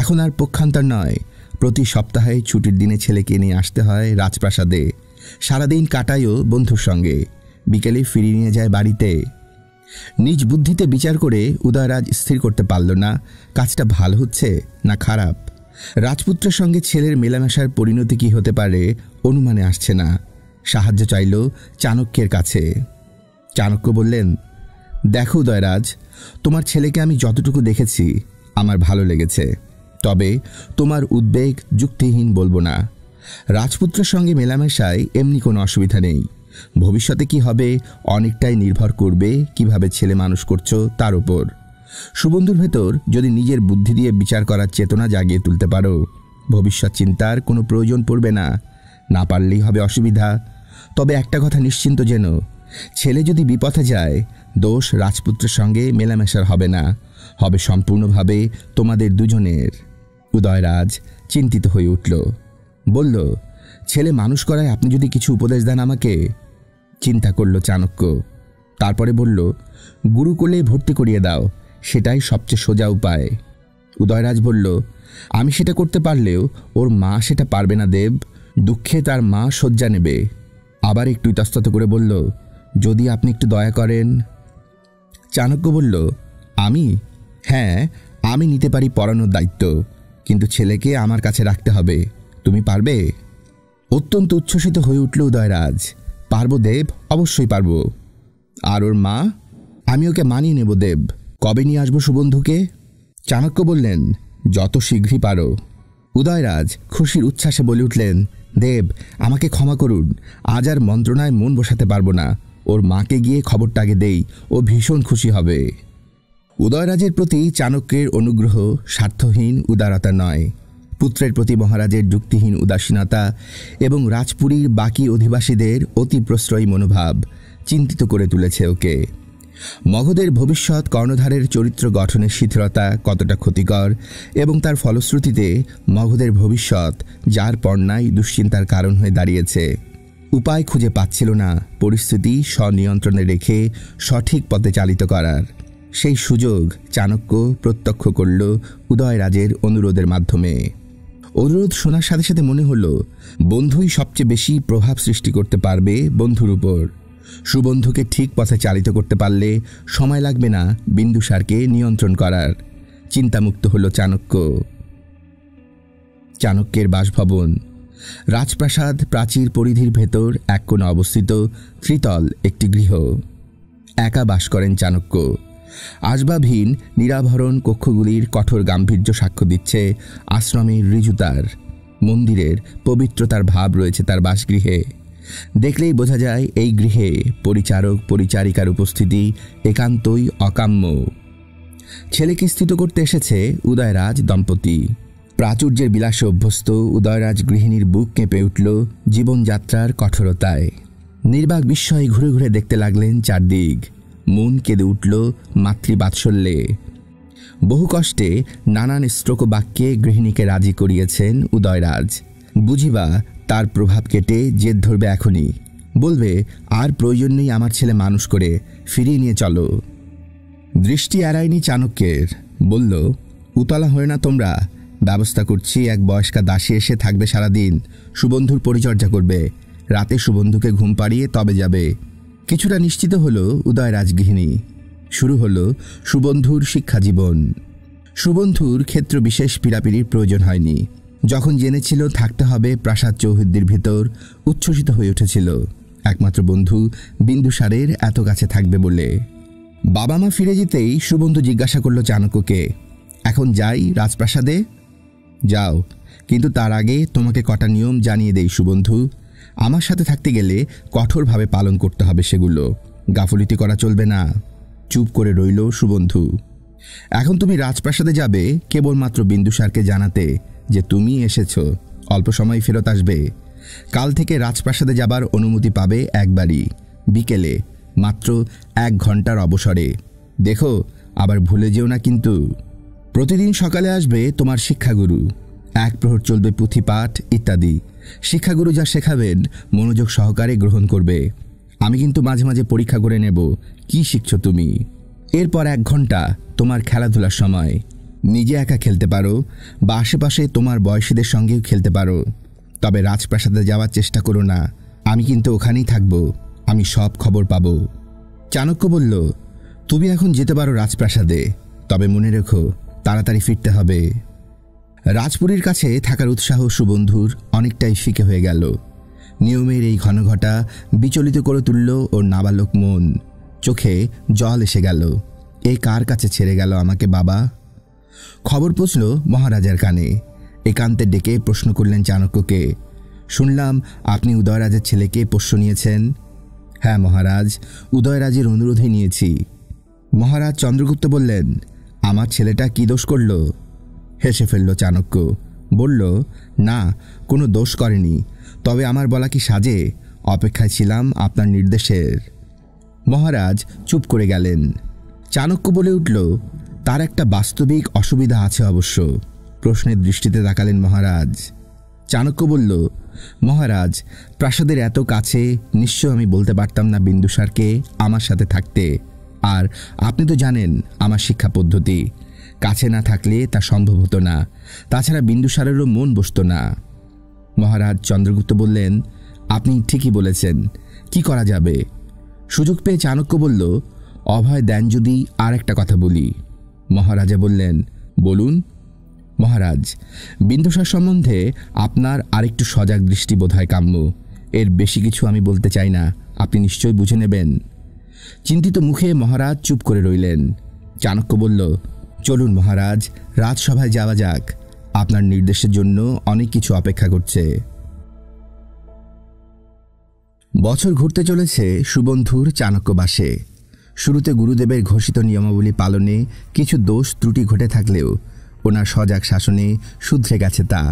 এখন আর পক্ষান্তর নয়, প্রতি সপ্তাহে ছুটির দিনে ছেলেকে নিয়ে আসতে হয় রাজপ্রাসাদে। সারাদিন কাটায়ও বন্ধুর সঙ্গে, বিকেলে ফিরিয়ে নিয়ে যায় বাড়িতে। নিজ বুদ্ধিতে বিচার করে উদয়রাজ স্থির করতে পারল না কাজটা ভালো হচ্ছে না খারাপ। রাজপুত্রের সঙ্গে ছেলের মেলামেশার পরিণতি কী হতে পারে অনুমানে আসছে না। সাহায্য চাইল চাণক্যের কাছে। চাণক্য বললেন, দেখো উদয়রাজ, তোমার ছেলেকে আমি যতটুকু দেখেছি আমার ভালো লেগেছে। তবে তোমার উদ্বেগ যুক্তিহীন বলবো না। রাজপুত্রের সঙ্গে মেলামেশায় এমনি কোনো অসুবিধা নেই। ভবিষ্যতে কি হবে অনেকটাই নির্ভর করবে কিভাবে ছেলে মানুষ করছো তার উপর। সুবন্ধুর ভেতর যদি নিজের বুদ্ধি দিয়ে বিচার করার চেতনা জাগিয়ে তুলতে পারো ভবিষ্যৎ চিন্তার কোনো প্রয়োজন পড়বে না। না পারলেই হবে অসুবিধা। তবে একটা কথা নিশ্চিন্ত যেন, ছেলে যদি বিপথে যায় দোষ রাজপুত্রের সঙ্গে মেলামেশার হবে না, হবে সম্পূর্ণভাবে তোমাদের দুজনের। উদয়রাজ চিন্তিত হয়ে উঠল, বলল, ছেলে মানুষ করায় আপনি যদি কিছু উপদেশ দেন আমাকে। চিন্তা করল চাণক্য, তারপরে বলল, গুরুকুলে ভর্তি করিয়ে দাও, সেটাই সবচেয়ে সোজা উপায়। উদয়রাজ বলল, আমি সেটা করতে পারলেও ওর মা সেটা পারবে না দেব, দুঃখে তার মা শয্যা নেবে। আবার একটু ইতস্তত করে বলল, যদি আপনি একটু দয়া করেন। চাণক্য বলল, আমি? হ্যাঁ, আমি নিতে পারি পড়ানোর দায়িত্ব, কিন্তু ছেলেকে আমার কাছে রাখতে হবে। তুমি পারবে? অত্যন্ত উচ্ছ্বসিত হয়ে উঠল উদয়রাজ, পারব দেব, অবশ্যই পারব। আর ওর মা? আমি ওকে মানিয়ে নেব দেব। কবে নিয়ে আসবো সুবন্ধুকে? চাণক্য বললেন, যত শীঘ্রই পারো। উদয়রাজ খুশির উচ্ছ্বাসে বলে উঠলেন, দেব, আমাকে ক্ষমা করুন, আজ আর মন্ত্রণায় মন বসাতে পারবো না, ওর মাকে গিয়ে খবরটাকে দেই, ও ভীষণ খুশি হবে। উদয়রাজের প্রতি চাণক্যের অনুগ্রহ স্বার্থহীন উদারতা নয়, পুত্রের প্রতি মহারাজের যুক্তিহীন উদাসীনতা এবং রাজপুরীর বাকি অধিবাসীদের অতি প্রশ্রয়ী মনোভাব চিন্তিত করে তুলেছে ওকে। মগধের ভবিষ্যৎ কর্ণধারের চরিত্র গঠনের শিথিলতা কতটা ক্ষতিকর এবং তার ফলশ্রুতিতে মগধের ভবিষ্যৎ যার পর্ণায় দুশ্চিন্তার কারণ হয়ে দাঁড়িয়েছে। উপায় খুঁজে পাচ্ছিল না পরিস্থিতি স্বনিয়ন্ত্রণে রেখে সঠিক পথে চালিত করার। সেই সুযোগ চাণক্য প্রত্যক্ষ করল উদয়রাজের অনুরোধের মাধ্যমে। অনুরোধ শোনার সাথে সাথে মনে হলো বন্ধুই সবচেয়ে বেশি প্রভাব সৃষ্টি করতে পারবে বন্ধুর উপর। সুবন্ধুকে ঠিক পথে চালিত করতে পারলে সময় লাগবে না বিন্দুসারকে নিয়ন্ত্রণ করার। চিন্তামুক্ত হল চাণক্য। চাণক্যের বাসভবন রাজপ্রাসাদ প্রাচীর পরিধির ভেতর এক কোণে অবস্থিত ত্রিতল একটি গৃহ। একা বাস করেন চাণক্য। আসবাবহীন নিরাভরণ কক্ষগুলির কঠোর গাম্ভীর্য সাক্ষ্য দিচ্ছে আশ্রমের ঋজুতার, মন্দিরের পবিত্রতার ভাব রয়েছে তার বাসগৃহে। দেখলেই বোঝা যায় এই গৃহে পরিচারক পরিচারিকার উপস্থিতি একান্তই অকাম্য। ছেলেকে স্থিত করতে এসেছে উদয়রাজ দম্পতি। প্রাচুর্যের বিলাসে অভ্যস্ত উদয়রাজ গৃহিণীর বুক কেঁপে উঠল জীবনযাত্রার কঠোরতায়। নির্বাক বিস্ময়ে ঘুরে ঘুরে দেখতে লাগলেন চারদিক। মন কেঁদে উঠল মাতৃবাৎসল্যে। বহু কষ্টে নানান স্ত্রোক বাক্যে গৃহিণীকে রাজি করিয়েছেন উদয়রাজ। বুঝিবা তার প্রভাব কেটে জেদ ধরবে এখনই, বলবে আর প্রয়োজন নেই আমার ছেলে মানুষ করে, ফিরিয়ে নিয়ে চলো। দৃষ্টি এড়ায়নি চাণক্যের, বলল, উতলা হয় না তোমরা, ব্যবস্থা করছি। এক বয়স্কা দাসী এসে থাকবে সারাদিন, সুবন্ধুর পরিচর্যা করবে, রাতে সুবন্ধুকে ঘুম পাড়িয়ে তবে যাবে। কিছুটা নিশ্চিত হলো উদয়রাজ গৃহিণী। শুরু হলো সুবন্ধুর শিক্ষা জীবন। সুবন্ধুর ক্ষেত্র বিশেষ পীড়াপিড়ির প্রয়োজন হয়নি। যখন জেনেছিল থাকতে হবে প্রাসাদ চৌহদ্দির ভিতর উচ্ছ্বসিত হয়ে উঠেছিল, একমাত্র বন্ধু বিন্দুসারের এত কাছে থাকবে বলে। বাবা মা ফিরে যেতেই সুবন্ধু জিজ্ঞাসা করল চাণক্যকে, এখন যাই রাজপ্রাসাদে? যাও, কিন্তু তার আগে তোমাকে কটা নিয়ম জানিয়ে দেই সুবন্ধু। আমার সাথে থাকতে গেলে কঠোরভাবে পালন করতে হবে সেগুলো, গাফলিতি করা চলবে না। চুপ করে রইল সুবন্ধু। এখন তুমি রাজপ্রাসাদে যাবে কেবলমাত্র বিন্দুসারকে জানাতে যে তুমি এসেছ, অল্প সময় ফেরত আসবে। কাল থেকে রাজপ্রাসাদে যাবার অনুমতি পাবে একবারই, বিকেলে, মাত্র 1 ঘন্টার অবসরে। দেখো আবার ভুলে যেও না কিন্তু। প্রতিদিন সকালে আসবে তোমার শিক্ষাগুরু, এক প্রহর চলবে পুঁথিপাঠ ইত্যাদি। শিক্ষাগুরু যা শেখাবেন মনোযোগ সহকারে গ্রহণ করবে। আমি কিন্তু মাঝে মাঝে পরীক্ষা করে নেব কি শিখছ তুমি। এরপর 1 ঘন্টা তোমার খেলাধুলার সময়, নিজে একা খেলতে পারো বা আশেপাশে তোমার বয়সীদের সঙ্গেও খেলতে পারো। তবে রাজপ্রাসাদে যাওয়ার চেষ্টা করো না, আমি কিন্তু ওখানেই থাকব, আমি সব খবর পাব। চাণক্য বলল, তুমি এখন যেতে পারো রাজপ্রাসাদে, তবে মনে রেখো তাড়াতাড়ি ফিরতে হবে। রাজপুরীর কাছে থাকার উৎসাহ সুবন্ধুর অনেকটাই ফিকে হয়ে গেল। নিয়মের এই ঘনঘটা বিচলিত করে তুলল ওর নাবালক মন। চোখে জল এসে গেল। ए कार काछे छेड़े गेलो आमाके बाबा? खबर पौंछलो महाराजार काने। एकान्ते डेके प्रश्न करलेन चाणक्यके, शुनलाम आपनी उदयराजेर छेलेके पोष्य नियेछेन। हाँ महाराज, उदयराजेर अनुरोधे नियेछि। महाराज चंद्रगुप्त बोलेन, आमार छेलेटा कि दोष करलो? हेसे फेललो चाणक्य, बोललो, ना कोनो दोष करेनी, तबे आमार बला कि साजे? अपेक्षाय छिलाम आपनार निर्देशेर। महाराज चुप करे गेलेन। चाणक्य बोले उठल, तार एकटा वास्तविक असुविधा आछे अवश्य। प्रश्नेर दृष्टिते ताकालेन महाराज। चाणक्य बोलल, महाराज प्रासादेर एत काछे निश्चय आमी बोलते पारताम ना बिन्दुसारके आमार साथे थाकते, आर आपनि तो जानेन आमार शिक्षा पद्धति, काछे ना थाकले ता सम्भव हतो ना, ताछाड़ा बिन्दुसारेरो मन बसतो ना। महाराज चंद्रगुप्त बोललेन, आपनि ঠিকই বলেছেন, কি করা যাবে? সুযোগ পেয়ে চাণক্য বলল, অভয় দেন যদি আর একটা কথা বলি। মহারাজা বললেন, বলুন। মহারাজ, বিন্দুসার সম্বন্ধে আপনার আরেকটু সজাগ দৃষ্টি বোধহয় কাম্য, এর বেশি কিছু আমি বলতে চাই না, আপনি নিশ্চয়ই বুঝে নেবেন। চিন্তিত মুখে মহারাজ চুপ করে রইলেন। চাণক্য বলল, চলুন মহারাজ, রাজসভায় যাওয়া যাক, আপনার নির্দেশের জন্য অনেক কিছু অপেক্ষা করছে। बचर घुरते चलेছে সুবন্ধুর চাণক্যবাসে। শুরুতে গুরুদেবের ঘোষিত নিয়মাবলী পালনে কিছু দোষ ত্রুটি ঘটে থাকলেও ওনার সজাগ শাসনে শুধরে গেছে তা।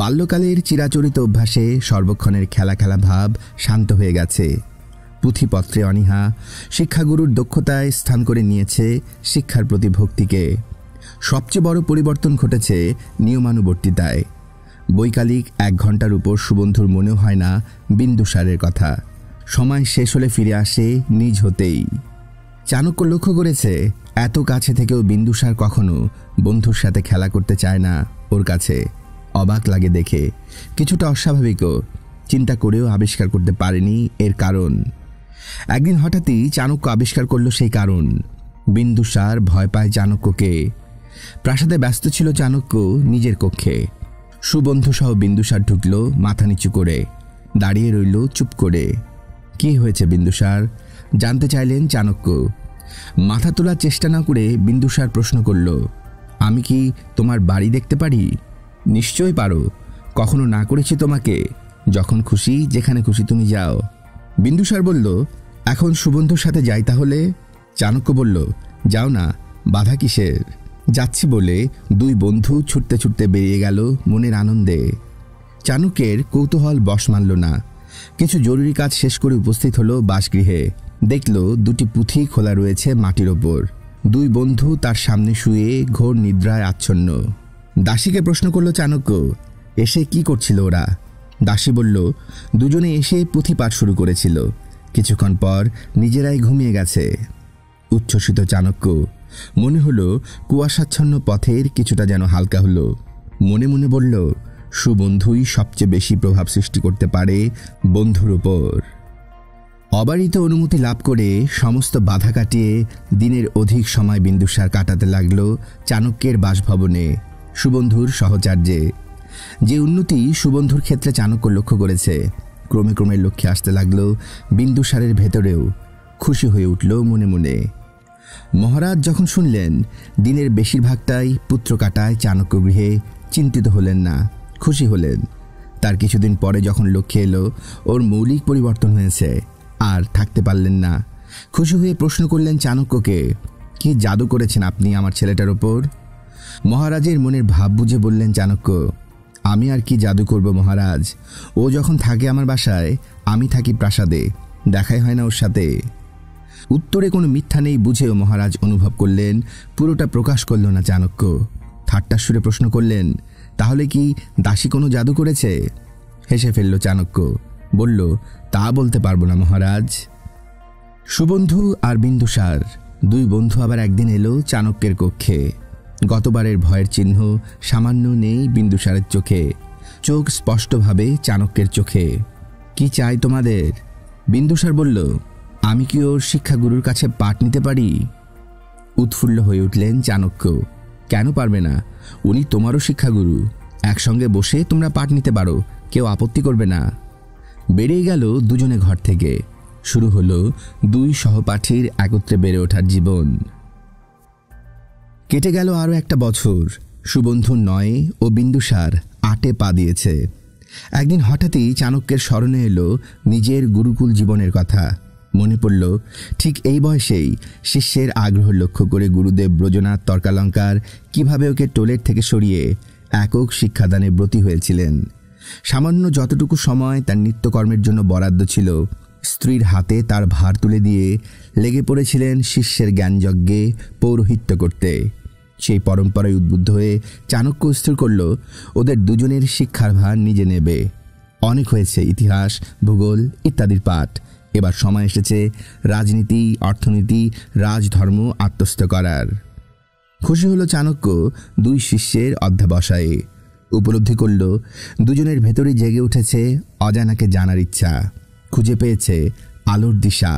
বাল্যকালের চিরাচরিত অভ্যাসে সর্বক্ষণের খেলা খেলা ভাব শান্ত হয়ে গেছে। পুঁথিপত্রে অনীহা শিক্ষাগুরুর দক্ষতায় স্থান করে নিয়েছে শিক্ষার প্রতি ভক্তিকে। সবচেয়ে বড় পরিবর্তন ঘটেছে নিয়মানুবর্তিতায়। বৈকালিক এক ঘন্টার উপর সুবন্ধুর মনে হয় না বিন্দুসারের কথা, সময় শেষ হলে ফিরে আসে নিজ হতেই। চাণক্য লক্ষ্য করেছে এত কাছে থেকেও বিন্দুসার কখনো বন্ধুর সাথে খেলা করতে চায় না। ওর কাছে অবাক লাগে দেখে, কিছুটা অস্বাভাবিকও। চিন্তা করেও আবিষ্কার করতে পারেনি এর কারণ। একদিন হঠাৎই চাণক্য আবিষ্কার করল সেই কারণ। বিন্দুসার ভয় পায় চাণক্যকে। প্রাসাদে ব্যস্ত ছিল চাণক্য নিজের কক্ষে। সুবন্ধু সহ বিন্দুসার ঢুকলো মাথা নিচু করে, দাঁড়িয়ে রইল চুপ করে। কি হয়েছে বিন্দুসার? জানতে চাইলেন চাণক্য। মাথা তোলার চেষ্টা না করে বিন্দুসার প্রশ্ন করল, আমি কি তোমার বাড়ি দেখতে পারি? নিশ্চয়ই পারো, কখনো না করেছি তোমাকে? যখন খুশি যেখানে খুশি তুমি যাও। বিন্দুসার বলল, এখন সুবন্ধুর সাথে যাই তাহলে। চাণক্য বলল, যাও না, বাধা কিসের? যাচ্ছি বলে দুই বন্ধু ছুটতে ছুটতে বেরিয়ে গেল মনের আনন্দে। চাণক্যের কৌতূহল বশ মানল না। কিছু জরুরি কাজ শেষ করে উপস্থিত হলো বাসগৃহে। দেখল দুটি পুঁথি খোলা রয়েছে মাটির ওপর। দুই বন্ধু তার সামনে শুয়ে ঘোর নিদ্রায় আচ্ছন্ন। দাসীকে প্রশ্ন করল চাণক্য, এসে কি করছিল ওরা? দাসী বলল, দুজনে এসে পুঁথি পাঠ শুরু করেছিল, কিছুক্ষণ পর নিজেরাই ঘুমিয়ে গেছে। উচ্ছ্বসিত চাণক্য মনে হলো কুয়াশাচ্ছন্ন পথের কিছুটা যেন হালকা হলো। মনে মনে বলল, সুবন্ধুই সবচেয়ে বেশি প্রভাব সৃষ্টি করতে পারে বন্ধুর উপর। অবারিত অনুমতি লাভ করে সমস্ত বাধা কাটিয়ে দিনের অধিক সময় বিন্দুসার কাটাতে লাগলো চাণক্যের বাসভবনে সুবন্ধুর সহচর্যে। যে উন্নতি সুবন্ধুর ক্ষেত্রে চাণক্য লক্ষ্য করেছে, ক্রমে ক্রমে লক্ষ্যে আসতে লাগলো বিন্দুসারের ভেতরেও। খুশি হয়ে উঠল মনে মনে। মহারাজ যখন শুনলেন দিনের বেশিরভাগটাই পুত্র কাটায় চাণক্য গৃহে, চিন্তিত হলেন না, খুশি হলেন। তার কিছুদিন পরে যখন লক্ষ্যে এলো ওর মৌলিক পরিবর্তন হয়েছে, আর থাকতে পারলেন না। খুশি হয়ে প্রশ্ন করলেন চাণক্যকে, কি জাদু করেছেন আপনি আমার ছেলেটার ওপর? মহারাজের মনের ভাব বুঝে বললেন চাণক্য, আমি আর কি জাদু করব মহারাজ? ও যখন থাকে আমার বাসায়, আমি থাকি প্রাসাদে, দেখাই হয় না ওর সাথে। উত্তরে কোনো মিথ্যা নেই বুঝেও মহারাজ অনুভব করলেন পুরোটা প্রকাশ করল না চাণক্য। ঠাট্টা সুরে প্রশ্ন করলেন, তাহলে কি দাসী কোনো জাদু করেছে? হেসে ফেলল চাণক্য, বলল, তা বলতে পারবো না মহারাজ। সুবন্ধু আর বিন্দুসার দুই বন্ধু আবার একদিন এলো চাণক্যের কক্ষে। গতবারের ভয়ের চিহ্ন সামান্য নেই বিন্দুসারের চোখে, চোখ স্পষ্টভাবে চাণক্যের চোখে। কি চাই তোমাদের? বিন্দুসার বলল, আমি কি ওর শিক্ষাগুরুর কাছে পাঠ নিতে পারি? উৎফুল্ল হয়ে উঠলেন চাণক্য, কেন পারবে না? উনি তোমারও শিক্ষাগুরু, একসঙ্গে বসে তোমরা পাঠ নিতে পারো, কেউ আপত্তি করবে না। বেরিয়ে গেল দুজনে ঘর থেকে। শুরু হলো দুই সহপাঠীর একত্রে বেড়ে ওঠার জীবন। केटे गेल आरो एक बछर सुबन्धु नये और बिंदुसार आटे पा दिए। एक दिन हठात् ही चाणक्यर स्मरणे एलो निजेर गुरुकुल जीवनेर कथा। मने पड़ल ठीक एई बयसेई शिष्येर आग्रह लक्ष्य करे गुरुदेव ब्रजनाथ तर्कालंकार किभाबे ओके टोलेर थेके सरिये एकक शिक्षादाने व्रती हयेछिलेन। सामान्य जतटुकु समय तार नित्यकर्मेर जन्य बराद्द छिलो स्त्रीर हाते तार भार तुले दिए लेगे पड़ेछिलेन शिष्येर ज्ञानयज्ञे पौरोहित्य करते। सेई परम्पराय उद्बुद्ध हये चाणक्य स्थिर करलो ओदेर दुजोनेर शिक्षार भार निजे नेबे। अनेक हयेछे इतिहास भूगोल इत्यादिर पाठ। एबार समय एसेছে राजनीति अर्थनीति राजधर्म आत्मस्थ करार। खुशी हलो चाणक्य दुई शिष्येर अध्यवसाये उपलब्धि करलो दुजोनेर भेतरे जेगे उठेছে अजानाके जानार इच्छा। खुजे पेয়েছে आलोर दिशा।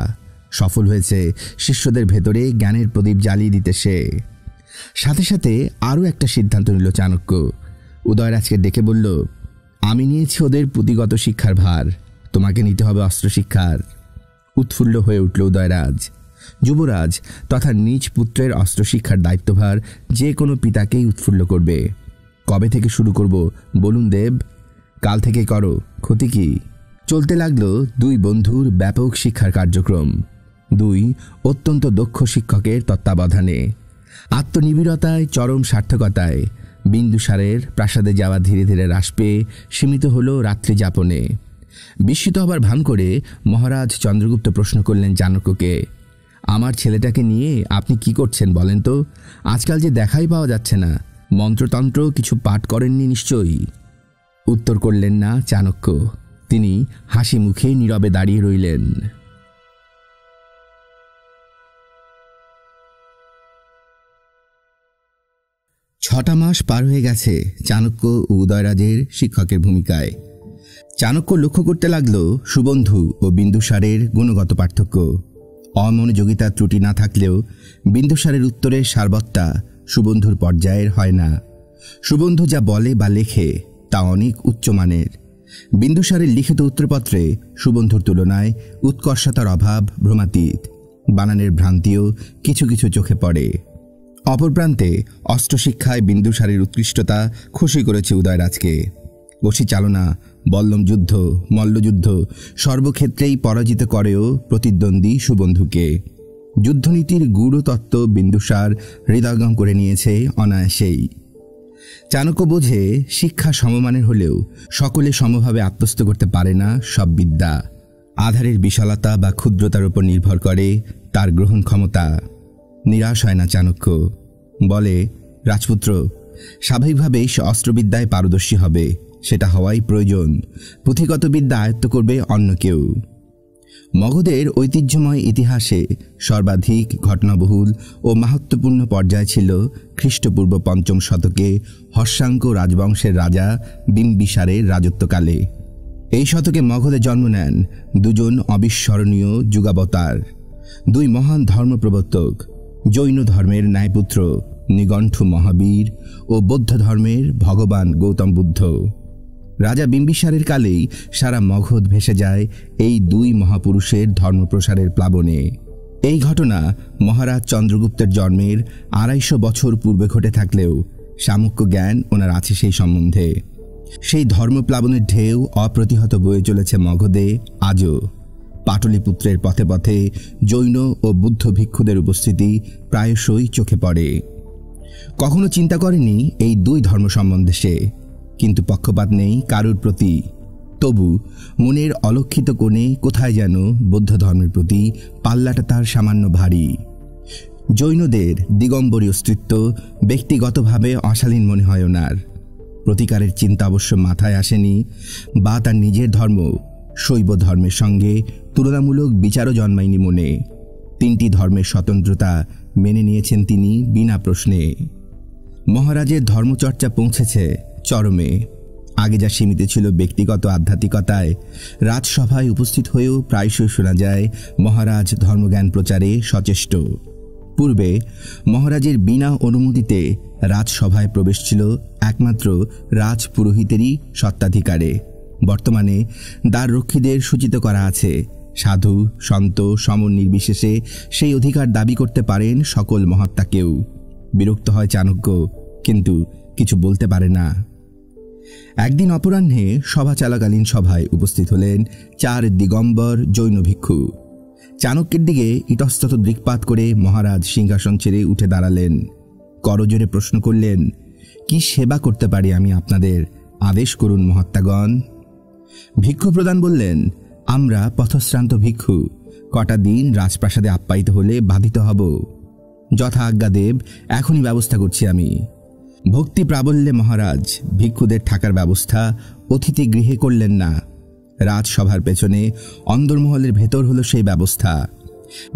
सफल হয়েছে शिष्यदेर भेतरे ज्ञानेर प्रदीप जालिये दिते। से साथे साथे आरो एकटा सिद्धांत निल चाणक्य। उदयराजके डेके बोलल, आमी निয়েছি ओদের পুঁথিগত शिक्षार भार, তোমাকে নিতে হবে অস্ত্র শিক্ষার। उत्फुल्ल হয়ে উঠল उदयराज। युवराज तथा निज पुत्रेर অস্ত্র শিক্ষার দায়িত্বভার যে কোনো পিতাকেই उत्फुल्ल করবে। কবে থেকে শুরু করব বলুন দেব? কাল থেকে করো, ক্ষতি কি? चलते लागलो दुई बंधुर व्यापक शिक्षार कार्यक्रम। दुई अत्यंत दक्ष शिक्षकेर तत्त्वावधाने आत्मनिबिड़ताय चरम सार्थकताय बिंदुसारेर प्रासादे जावा धीरे धीरे ह्रास पेये सीमित हलो रात्रि यापने। बिस्मित हबार भान करे महाराज चंद्रगुप्त प्रश्न करलेन चाणक्यके, आमार छेलेटाके निये आपनि कि करछेन बोलेन तो? आजकल जे देखाई पावा जाच्छे ना, मंत्रतंत्र किछु पाठ करेननि निश्चयई। उत्तर करलेन ना चाणक्य। তিনি হাসি মুখে নীরবে দাঁড়িয়ে রইলেন। ছটা মাস পার হয়ে গেছে চাণক্য ও উদয়রাজের শিক্ষকের ভূমিকায়। চাণক্য লক্ষ্য করতে লাগলো সুবন্ধু ও বিন্দুসারের গুণগত পার্থক্য। অমনোযোগিতার ত্রুটি না থাকলেও বিন্দুসারের উত্তরের সারবত্তা সুবন্ধুর পর্যায়ের হয় না। সুবন্ধু যা বলে বা লেখে তা অনেক উচ্চমানের। বিন্দুসারের লিখিত উত্তরপত্রে সুবন্ধুর তুলনায় উৎকর্ষতার অভাব ভ্রমাতীত। বানানের ভ্রান্তিও কিছু কিছু চোখে পড়ে। অপর প্রান্তে অস্ত্রশিক্ষায় বিন্দুসারের উৎকৃষ্টতা খুশি করেছে উদয়রাজকে। বশি চালনা বল্লম যুদ্ধ মল্লযুদ্ধ সর্বক্ষেত্রেই পরাজিত করেও প্রতিদ্বন্দ্বী সুবন্ধুকে। যুদ্ধনীতির গূঢ় তত্ত্ব বিন্দুসার হৃদয়ঙ্গম করে নিয়েছে অনায়াসেই। চাণক্য বোঝে শিক্ষা সমমানের হলেও সকলে সমভাবে আত্মস্থ করতে পারে না সব বিদ্যা। আধারের বিশালতা বা ক্ষুদ্রতার উপর নির্ভর করে তার গ্রহণ ক্ষমতা। নিরাশ হয় না চাণক্য। বলে, রাজপুত্র, স্বাভাবিকভাবেই সে অস্ত্রবিদ্যায় পারদর্শী হবে, সেটা হওয়াই প্রয়োজন। পুঁথিগত বিদ্যা আয়ত্ত করবে অন্য কেউ। মগধের ঐতিহ্যময় ইতিহাসে সর্বাধিক ঘটনাবহুল ও মাহাত্ম্যপূর্ণ পর্যায় ছিল খ্রিস্টপূর্ব পঞ্চম শতকে হর্ষাঙ্ক রাজবংশের রাজা বিম্বিসারের রাজত্বকালে। এই শতকে মগধে জন্ম নেন দুজন অবিস্মরণীয় যুগাবতার, দুই মহান ধর্মপ্রবর্তক, জৈন ধর্মের ন্যায়পুত্র নিগণ্ঠ মহাবীর ও বৌদ্ধ ধর্মের ভগবান গৌতম বুদ্ধ। রাজা বিম্বিসারের কালেই সারা মগধ ভেসে যায় এই দুই মহাপুরুষের ধর্মপ্রসারের প্লাবনে। এই ঘটনা মহারাজ চন্দ্রগুপ্তের জন্মের ২৫০ বছর পূর্বে ঘটে থাকলেও সামগ্রিক জ্ঞান ওনার আছে সেই সম্বন্ধে। সেই ধর্মপ্লাবনের ঢেউ অপ্রতিহত বয়ে চলেছে মগধে আজও। পাটলিপুত্রের পথে পথে জৈন ও বুদ্ধ ভিক্ষুদের উপস্থিতি প্রায়শই চোখে পড়ে। কখনো চিন্তা করেনি এই দুই ধর্ম সম্বন্ধে সে, কিন্তু পক্ষপাত নেই কারুর প্রতি। তবু মনের অলক্ষিত কোণে কোথায় যেন বৌদ্ধ ধর্মের প্রতি পাল্লাটা তার সামান্য ভারী। জৈনদের দিগম্বরী অস্তিত্ব ব্যক্তিগতভাবে অশালীন মনে হয় ওনার। প্রতিকারের চিন্তা অবশ্য মাথায় আসেনি, বা তার নিজের ধর্ম শৈব ধর্মের সঙ্গে তুলনামূলক বিচারও জন্মায়নি মনে। তিনটি ধর্মের স্বতন্ত্রতা মেনে নিয়েছেন তিনি বিনা প্রশ্নে। মহারাজের ধর্মচর্চা পৌঁছেছে চরমে। আগে যা সীমিত ছিল ব্যক্তিগত আধ্যাত্মিকতায়, রাজসভায় উপস্থিত হয়েও প্রায়শই শোনা যায় মহারাজ ধর্মজ্ঞান প্রচারে সচেষ্ট। পূর্বে মহারাজের বিনা অনুমতিতে রাজসভায় প্রবেশ ছিল একমাত্র রাজপুরোহিতেরই সত্ত্বাধিকারে। বর্তমানে দ্বাররক্ষীদের সূচিত করা আছে, সাধু সন্ত সমর নির্বিশেষে সেই অধিকার দাবি করতে পারেন সকল মহাত্মাকেও। বিরক্ত হয় চাণক্য, কিন্তু কিছু বলতে পারে না। একদিন অপরাহ্নে সভা চলাকালীন সভায় উপস্থিত হলেন চার দিগম্বর জৈন ভিক্ষু। চাণক্যের দিকে ইতস্তত দৃকপাত করে মহারাজ সিংহাসন ছেড়ে উঠে দাঁড়ালেন। করজোরে প্রশ্ন করলেন, কি সেবা করতে পারি আমি আপনাদের? আদেশ করুন মহাত্মাগণ। ভিক্ষু প্রধান বললেন, আমরা পথশ্রান্ত ভিক্ষু, কটা দিন রাজপ্রাসাদে আপ্যায়িত হলে বাধিত হব। যথা আজ্ঞাদেব, এখনই ব্যবস্থা করছি আমি। ভক্তি প্রাবল্যে মহারাজ ভিক্ষুদের থাকার ব্যবস্থা অতিথি গৃহে করলেন না। রাজসভার পেছনে অন্দরমহলের ভেতর হলো সেই ব্যবস্থা।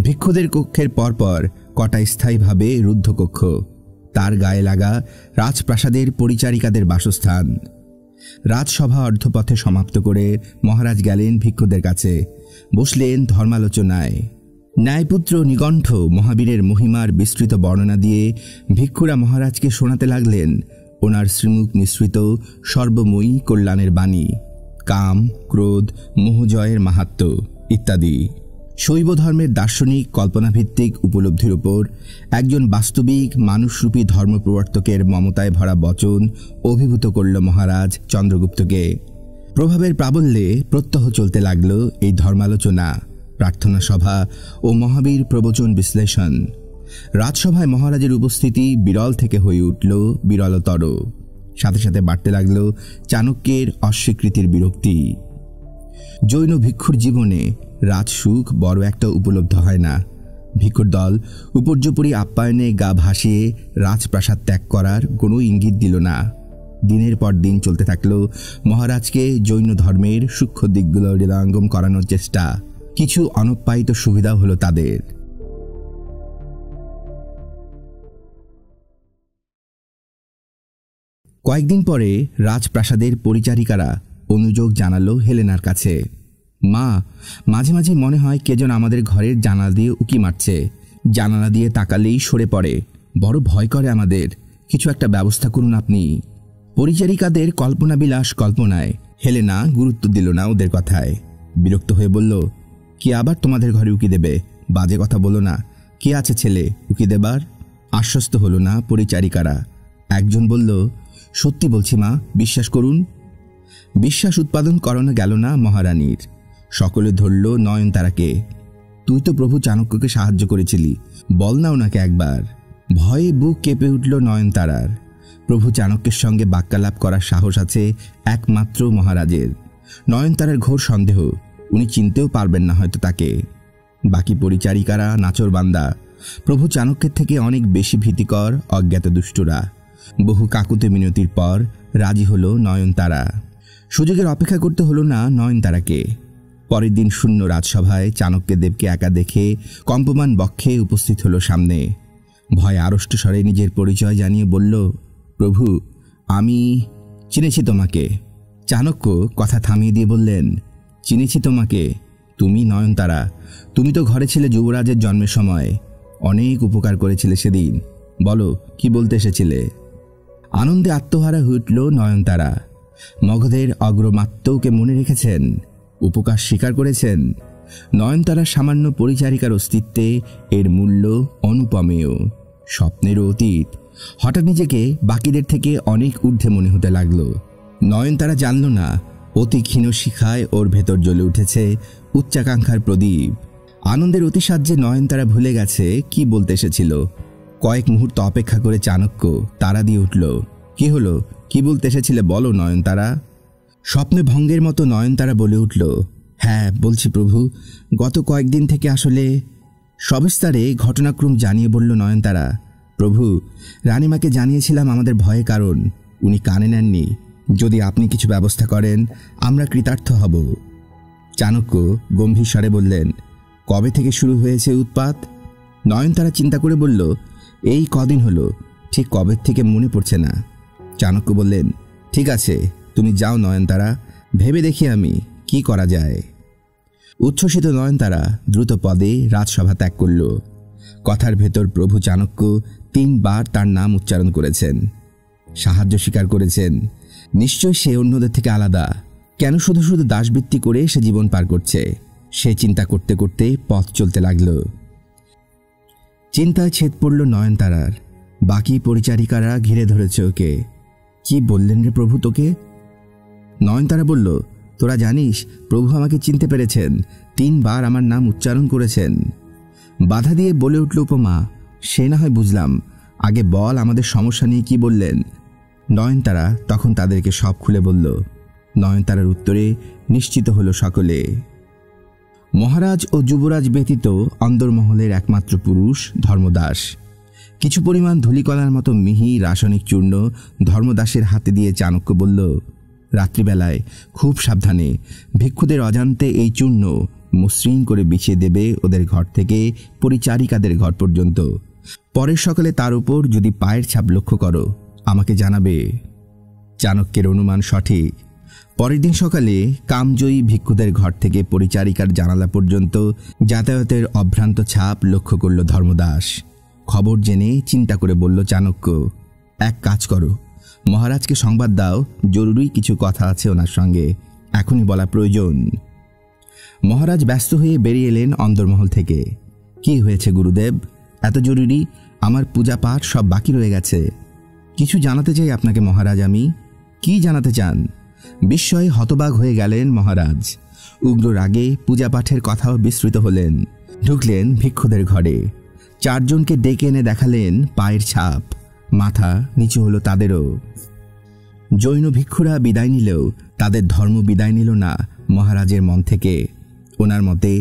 ভিক্ষুদের কক্ষের পরপর কটা স্থায়ীভাবে রুদ্ধকক্ষ, তার গায়ে লাগা রাজপ্রাসাদের পরিচারিকাদের বাসস্থান। রাজসভা অর্ধপথে সমাপ্ত করে মহারাজ গেলেন ভিক্ষুদের কাছে, বসলেন ধর্মালোচনায়। ন্যায়পুত্র নিগণ্ঠ মহাবীরের মহিমার বিস্তৃত বর্ণনা দিয়ে ভিক্ষুরা মহারাজকে শোনাতে লাগলেন ওনার শ্রীমুখ মিশ্রিত সর্বময়ী কল্যাণের বাণী, কাম ক্রোধ মোহজয়ের মাহাত্ম্য ইত্যাদি। শৈব ধর্মের দার্শনিক কল্পনাভিত্তিক উপলব্ধির ওপর একজন বাস্তবিক মানুষরূপী ধর্মপ্রবর্তকের মমতায় ভরা বচন অভিভূত করল মহারাজ চন্দ্রগুপ্তকে। প্রভাবের প্রাবল্যে প্রত্যহ চলতে লাগল এই ধর্মালোচনা, প্রার্থনা সভা ও মহাবীর প্রবচন বিশ্লেষণ। রাজসভায় মহারাজের উপস্থিতি বিরল থেকে হয়ে উঠল বিরলতর। সাথে সাথে বাড়তে লাগল চাণক্যের অস্বীকৃতির বিরক্তি। জৈন ভিক্ষুর জীবনে রাজসুখ বড় একটা উপলব্ধ হয় না। ভিক্ষুর দল উপর্যুপরি আপ্যায়নে গা ভাসিয়ে রাজপ্রাসাদ ত্যাগ করার কোনো ইঙ্গিত দিল না। দিনের পর দিন চলতে থাকল মহারাজকে জৈন ধর্মের সূক্ষ্ম দিকগুলো হৃদয়ঙ্গম করানোর চেষ্টা। কিছু অনুপ্রাণিত সুবিধা হলো তাদের। কয়েকদিন পরে রাজপ্রাসাদের পরিচারিকারা অনুযোগ জানালো হেলেনার কাছে। মা, মাঝে মাঝে মনে হয় কে যেন আমাদের ঘরের জানালা দিয়ে উঁকি মারছে। জানালা দিয়ে তাকালেই সরে পড়ে, বড় ভয় করে আমাদের। কিছু একটা ব্যবস্থা করুন আপনি। পরিচারিকাদের কল্পনাবিলাস কল্পনায় হেলেনা গুরুত্ব দিল না ওদের কথায়। বিরক্ত হয়ে বলল, কে আবার তোমাদের ঘরে উকি দেবে? বাজে কথা বলো না, কে আছে ছেলে উকি দেবার? আশ্বস্ত হলো না পরিচারিকারা। একজন বলল, সত্যি বলছি মা, বিশ্বাস করুন। বিশ্বাস উৎপাদন করানো গেল না মহারানীর। সকলে ধরল নয়নতারাকে। তুই তো প্রভু চাণক্যকে সাহায্য করেছিলি, বল না ওনাকে একবার। ভয়ে বুক কেঁপে উঠল নয়নতারার। প্রভু চাণক্যের সঙ্গে বাক্যালাপ করার সাহস আছে একমাত্র মহারাজের। নয়নতারার ঘোর সন্দেহ, উনি চিনতেও পারবেন না হয়তো তাকে। বাকি পরিচারিকারা নাচরবান্দা, প্রভু চাণক্যের থেকে অনেক বেশি ভীতিকর অজ্ঞাত দুষ্টরা। বহু কাকুতে মিনতির পর রাজি হলো নয়নতারা। সুযোগের অপেক্ষা করতে হলো না নয়নতারাকে। পরের দিন শূন্য রাজসভায় চাণক্যদেবকে একা দেখে কম্পমান বক্ষে উপস্থিত হলো সামনে। ভয় আড়ষ্ট স্বরে নিজের পরিচয় জানিয়ে বলল, প্রভু আমি চিনেছি তোমাকে। চাণক্য কথা থামিয়ে দিয়ে বললেন, চিনেছি তোমাকে, তুমি নয়নতারা। তুমি তো ঘরে ছিলে যুবরাজের জন্মের সময়, অনেক উপকার করেছিলে সেদিন। বলো, কি বলতে এসেছিলে? আনন্দে আত্মহারা হয়ে উঠল নয়নতারা। মগধের অগ্রমাত্যকে মনে রেখেছেন, উপকার স্বীকার করেছেন। নয়নতারার সামান্য পরিচারিকার অস্তিত্বে এর মূল্য অনুপমেয়, স্বপ্নেরও অতীত। হঠাৎ নিজেকে বাকিদের থেকে অনেক ঊর্ধ্বে মনে হতে লাগলো। নয়নতারা জানল না অতি ক্ষীণ শিখায় ওর ভেতর জ্বলে উঠেছে উচ্চাকাঙ্ক্ষার প্রদীপ। আনন্দের অতিসাহ্যে নয়নতারা ভুলে গেছে কি বলতে এসেছিল। কয়েক মুহূর্ত অপেক্ষা করে চাণক্য তারা দিয়ে উঠল, কি হলো, কি বলতে এসেছিলে বলো নয়নতারা। স্বপ্নে ভঙ্গের মতো নয়নতারা বলে উঠল, হ্যাঁ বলছি প্রভু, গত কয়েকদিন থেকে আসলে। সবিস্তারে ঘটনাক্রম জানিয়ে বলল নয়নতারা, প্রভু রানীমাকে জানিয়েছিলাম আমাদের ভয়ে, কারণ উনি কানে নেননি। যদি আপনি কিছু ব্যবস্থা করেন আমরা কৃতার্থ হব। চাণক্য গম্ভীর স্বরে বললেন, কবে থেকে শুরু হয়েছে উৎপাত? নয়নতারা চিন্তা করে বলল, এই কদিন হলো, ঠিক কবে থেকে মনে পড়ছে না। চাণক্য বললেন, ঠিক আছে তুমি যাও নয়নতারা, ভেবে দেখি আমি কি করা যায়। উচ্ছ্বসিত নয়নতারা দ্রুত পদে রাজসভা ত্যাগ করল। কথার ভেতর প্রভু চাণক্য তিনবার তার নাম উচ্চারণ করেছেন, সাহায্য স্বীকার করেছেন। নিশ্চয় সে অন্যদের থেকে আলাদা, কেন শুধু শুধু দাসবৃত্তি করে সে জীবন পার করছে? সে চিন্তা করতে করতে পথ চলতে লাগল। চিন্তায় ছেদ পড়ল নয়নতারার। बाकी परिचारिकारा घिरे धरेছে ওকে। কি বললেন রে প্রভু তোকে? নয়নতারা বলল, তোরা জানিস প্রভু আমাকে চিনতে পেরেছেন, তিনবার আমার নাম উচ্চারণ করেছেন। বাধা দিয়ে বলে উঠল উপমা, সে না হয় বুঝলাম, আগে বল আমাদের সমস্যা নিয়ে কি বললেন। নয়নতারা তখন তাদেরকে সব খুলে বলল। নয়নতারার উত্তরে নিশ্চিত হলো সকলে। মহারাজ ও যুবরাজ ব্যতীত অন্দরমহলের একমাত্র পুরুষ ধর্মদাস। কিছু পরিমাণ ধুলিকণার মতো মিহি রাসায়নিক চূর্ণ ধর্মদাসের হাতে দিয়ে চাণক্য বলল, রাত্রিবেলায় খুব সাবধানে, ভিক্ষুদের অজান্তে এই চূর্ণ মসৃণ করে বিছিয়ে দেবে ওদের ঘর থেকে পরিচারিকাদের ঘর পর্যন্ত। পরের সকালে তার উপর যদি পায়ের ছাপ লক্ষ্য করো আমাকে জানাবে। চাণক্যের অনুমান সঠিক। পরের দিন সকালে কামজয়ী ভিক্ষুদের ঘর থেকে পরিচারিকার জানালা পর্যন্ত যাতায়াতের অভ্রান্ত ছাপ লক্ষ্য করল ধর্মদাস। খবর জেনে চিন্তা করে বলল চাণক্য, এক কাজ করো, মহারাজকে সংবাদ দাও, জরুরি কিছু কথা আছে ওনার সঙ্গে, এখনই বলা প্রয়োজন। মহারাজ ব্যস্ত হয়ে বেরিয়ে এলেন অন্দরমহল থেকে। কি হয়েছে গুরুদেব, এত জরুরি? আমার পূজা পাঠ সব বাকি রয়ে গেছে। কিছু জানাতে চাই আপনাকে মহারাজ। আমি? কি জানাতে চান? বিস্ময়ে হতবাক হয়ে গেলেন মহারাজ। উগ্র রাগে পূজা পাঠের কথাও বিস্মৃত হলেন। ঢুকলেন ভিক্ষুদের ঘরে, চারজনকে ডেকে এনে দেখালেন পায়ের ছাপ, মাথা নিচু হলো তাদেরও। জৈন ভিক্ষুরা বিদায় নিলেও তাদের ধর্ম বিদায় নিল না মহারাজের মন থেকে। ওনার মতে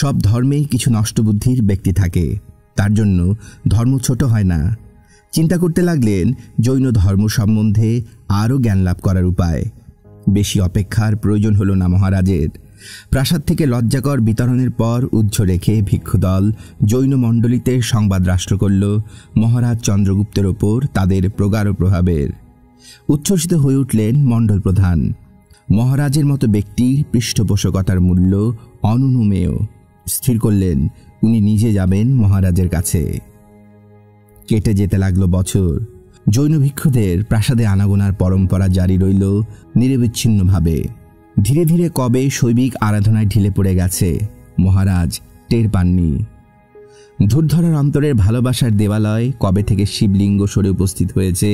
সব ধর্মেই কিছু নষ্টবুদ্ধির ব্যক্তি থাকে, তার জন্য ধর্ম ছোট হয় না। চিন্তা করতে লাগলেন জৈন ধর্ম সম্বন্ধে আরও জ্ঞান লাভ করার উপায়। বেশি অপেক্ষার প্রয়োজন হলো না মহারাজের। প্রাসাদ থেকে লজ্জাকর বিতরণের পর উহ্য রেখে ভিক্ষুদল জৈন মণ্ডলীতে সংবাদ রাষ্ট্র করল মহারাজ চন্দ্রগুপ্তের ওপর তাদের প্রগাঢ় প্রভাবের। উচ্ছ্বসিত হয়ে উঠলেন মণ্ডল প্রধান। মহারাজের মতো ব্যক্তির পৃষ্ঠপোষকতার মূল্য অনুমেয়। স্থির করলেন উনি নিজে যাবেন মহারাজের কাছে। কেটে যেতে লাগলো বছর। জৈন ভিক্ষুদের প্রাসাদে আনাগোনার পরম্পরা জারি রইল নিরবিচ্ছিন্নভাবে। ধীরে ধীরে কবে শৈবিক আরাধনায় ঢিলে পড়ে গেছে মহারাজ টের পাননি। ধূর্ধরার অন্তরের ভালোবাসার দেবালয় কবে থেকে শিবলিঙ্গ সরে উপস্থিত হয়েছে,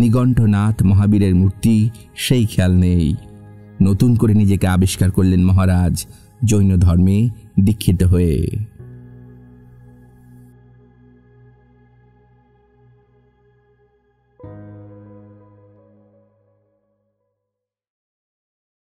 নিগণ্ঠনাথ মহাবীরের মূর্তি, সেই খেয়াল নেই। নতুন করে নিজেকে আবিষ্কার করলেন মহারাজ জৈন ধর্মে দীক্ষিত হয়ে।